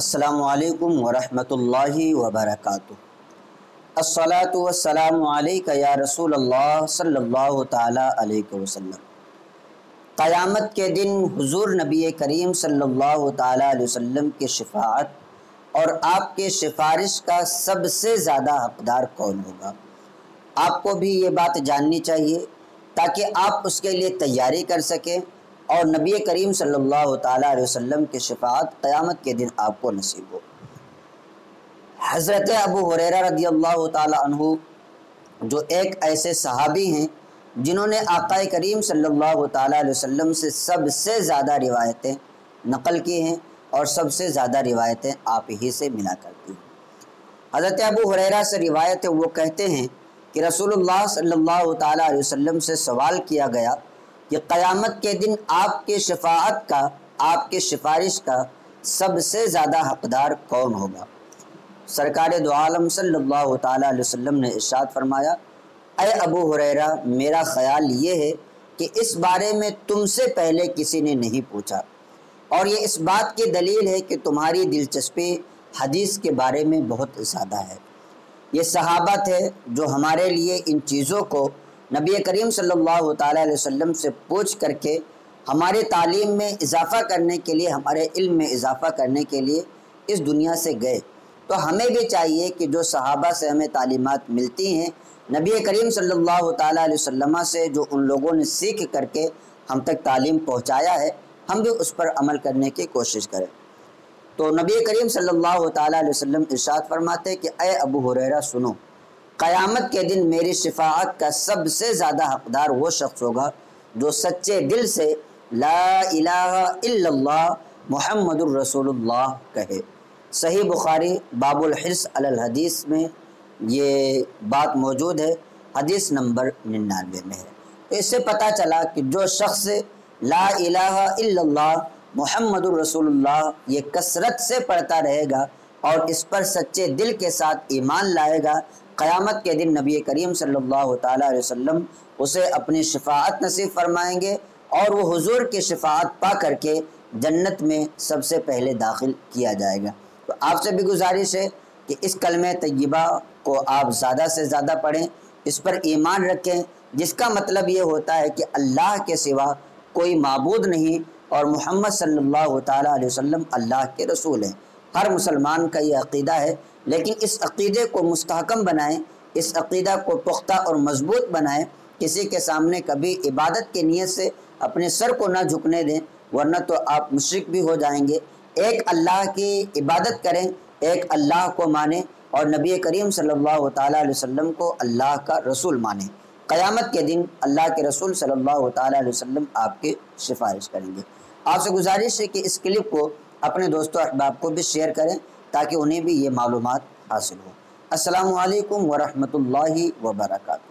अस्सलामु अलैकुम व रहमतुल्लाहि व बरकातुहू। अस्सलातु व सलामु अलैका या रसूलल्लाह सल्लल्लाहु तआला अलैहि वसल्लम। क़यामत के दिन हुजूर नबी करीम सल्लल्लाहु तआला अलैहि वसल्लम की शफाअत और आपके सिफारिश का सबसे ज़्यादा हकदार कौन होगा, आपको भी ये बात जाननी चाहिए ताकि आप उसके लिए तैयारी कर सकें और नबी करीम सल्लल्लाहु ताला अलैहि वसल्लम की शफाअत क़यामत के दिन आपको नसीब हो। हज़रत अबू हुरैरा रदियल्लाहु ताला अन्हु जो एक ऐसे सहाबी हैं जिन्होंने आक़ा करीम सल्लल्लाहु ताला अलैहि वसल्लम से सबसे ज़्यादा रिवायतें नक़ल की हैं और सबसे ज़्यादा रिवायतें आप ही से मिला करती हैं। हज़रत अबू हुरैरा से रिवायत है, वो कहते हैं कि रसूलुल्लाह सल्लल्लाहु ताला अलैहि वसल्लम से सवाल किया गया कि क़यामत के दिन आपके शफाअत का, आपके सिफारिश का सबसे ज़्यादा हकदार कौन होगा। सरकार दो आलम सल्लल्लाहु ताला अलैहि वसल्लम ने इरशाद फरमाया, ए अबू हुरैरा, मेरा ख़्याल ये है कि इस बारे में तुमसे पहले किसी ने नहीं पूछा और ये इस बात की दलील है कि तुम्हारी दिलचस्पी हदीस के बारे में बहुत ज़्यादा है। ये सहाबा थे जो हमारे लिए इन चीज़ों को नबी करीम सल्लल्लाहु ताला अलैहि वसल्लम से पूछ करके हमारे तालीम में इजाफ़ा करने के लिए, हमारे इल्म में इजाफ़ा करने के लिए इस दुनिया से गए। तो हमें भी चाहिए कि जो सहाबा से हमें तालीमात मिलती हैं, नबी करीम सल्लल्लाहु ताला अलैहि वसल्लम से जो उन लोगों ने सीख करके हम तक तालीम पहुँचाया है, हम भी उस पर अमल करने की कोशिश करें। तो नबी करीम सल्लल्लाहु ताला अलैहि वसल्लम इरशाद फरमाते कि ए अबू हुरैरा सुनो, क़यामत के दिन मेरी शफाअत का सबसे ज़्यादा हकदार वो शख्स होगा जो सच्चे दिल से ला इलाहा इल्लल्लाह मुहम्मदुर रसूलुल्लाह कहे। सही बुखारी बाबुल हिर्स अलल हदीस में ये बात मौजूद है, हदीस नंबर 99 में है। तो इससे पता चला कि जो शख्स ला इलाहा इल्लल्लाह मुहम्मदुर रसूलुल्लाह ये कसरत से पढ़ता रहेगा और इस पर सच्चे दिल के साथ ईमान लाएगा, क़यामत के दिन नबी करीम सल्लल्लाहु ताला अलैहि वसल्लम उसे अपनी शफाअत नसीब फरमाएंगे और वो हुजूर की शफाअत पा करके जन्नत में सबसे पहले दाखिल किया जाएगा। तो आपसे भी गुजारिश है कि इस कलमे तय्यबा को आप ज़्यादा से ज़्यादा पढ़ें, इस पर ईमान रखें, जिसका मतलब ये होता है कि अल्लाह के सिवा कोई माबूद नहीं और मोहम्मद सल्लल्लाहु ताला अलैहि वसल्लम अल्लाह के रसूल हैं। हर मुसलमान का ये अक़ीदा है, लेकिन इस अक़ीदे को मुस्तहकम बनाएं, इस अक़ीदा को पुख्ता और मजबूत बनाएं, किसी के सामने कभी इबादत की नीयत से अपने सर को ना झुकने दें, वरना तो आप मुशरिक भी हो जाएंगे। एक अल्लाह की इबादत करें, एक अल्लाह को माने और नबी करीम सल्लल्लाहु ताला अलैहि वसल्लम को अल्लाह का रसूल माने। क़यामत के दिन अल्लाह के रसूल सल्लल्लाहु ताला अलैहि वसल्लम आपकी सिफारिश करेंगे। आपसे गुजारिश है कि इस क्लिप को अपने दोस्तों अहबाब को भी शेयर करें ताकि उन्हें भी ये मालूमात हासिल हो। अस्सलामु अलैकुम व रहमतुल्लाहि व बरकातहू।